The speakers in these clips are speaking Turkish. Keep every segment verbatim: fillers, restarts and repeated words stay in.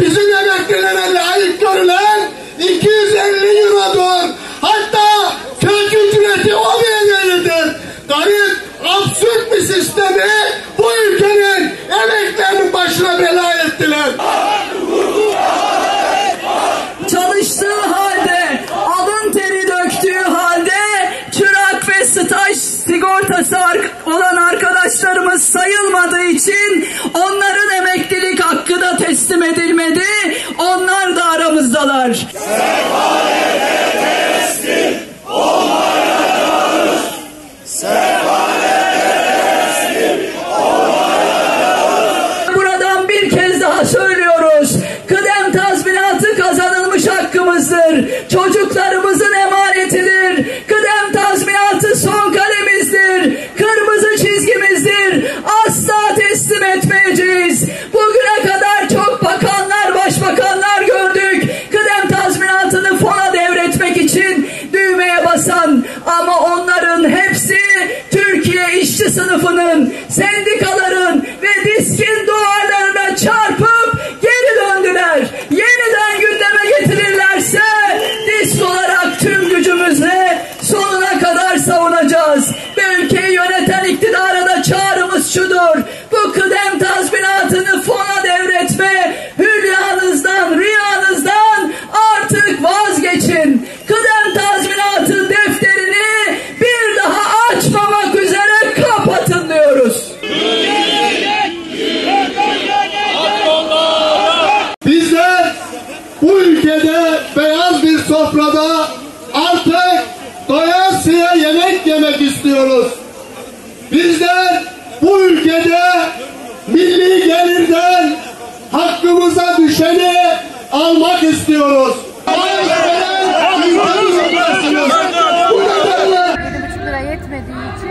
bizim emeklilere layık görülen iki yüz elli eurodur. Hatta kök ücreti o bile değildir. Garip, absürt bir sistemi bu ülkenin emeklerinin başına bela ettiler. Çalıştığı halde, alın teri döktüğü halde çırak ve staj sigortası olan arkadaşlarımız sayılmadığı için onların emeklilik hakkı da teslim edilmedi. Onlar da aramızdalar. Sefalete teslim olmayacağız. Sefalete teslim olmayacağız. Buradan bir kez daha söylüyoruz. Kıdem tazminatı kazanılmış hakkımızdır. Çocuklarımızın emanetidir. Kıdem tazminatı son kalemizdir. Kırmızı çizgimizdir. Asla teslim etmeyeceğiz. Bugüne kadar çok bakanlar, başbakanlar gördük. Kıdem tazminatını fona devretmek için düğmeye basan, ama onların hepsi Türkiye işçi sınıfının, sendikaların ve DİSK'in duvarlarına çarpıp geri döndüler. Yeniden gündeme getirirlerse DİSK olarak tüm gücümüzle sonuna kadar savunacağız. Ve ülkeyi yöneten iktidara da çağrımız şudur: bu kıdem tazminatını fona devretme hülyanızdan, rüyanızdan artık vazgeçin. Kıdem tazminatı defterini bir daha açmamak üzere kapatın diyoruz. Biz de bu ülkede beyaz bir sofrada artık doyasıya yemek yemek istiyoruz. Bizler bu ülkede milli gelirden hakkımıza düşeni almak istiyoruz. yedi buçuk lira yetmediği için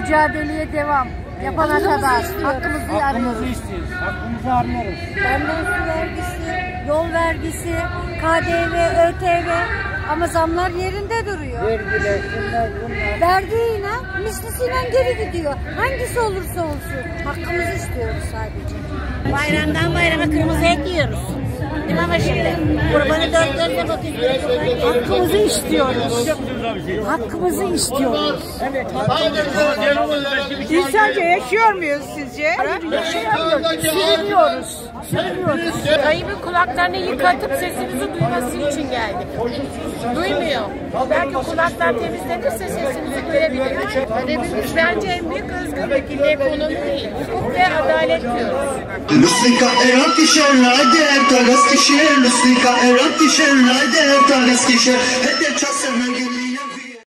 mücadeleye devam. Yapana kadar hakkımızı arıyoruz. Hakkımızı arıyoruz. Emlak vergisi, yol vergisi, K D V, Ö T V, ama zamlar yerinde duruyor. Vergiler, bunlar, bunlar. Vergiyle, mislisiyle geri gidiyor. Hangisi olursa olsun. Hakkımızı istiyoruz sadece. Bayramdan bayrama kırmızı et yiyoruz. Değil mi ama şimdi? Kurbanı dört dörde bakıyoruz. Hakkımızı istiyoruz. Hakkımızı istiyoruz. Evet. İnsanca yaşıyor muyuz sizce? Yaşayamıyoruz. Sürünüyoruz. Sürünüyoruz. Dayımın kulaklarını yıkatıp sesimizi duyması için geldik. Duymuyor. Belki kulaklar temizlenirse sesimizi görebilir. Hedefimiz bence en büyük özgürlük, ekonomi değil, hukuk ve adalet diyoruz. Lusika erat işerler der taras kişi, Lusika erat işerler der taras kişi. Hedef çasırına geliyor.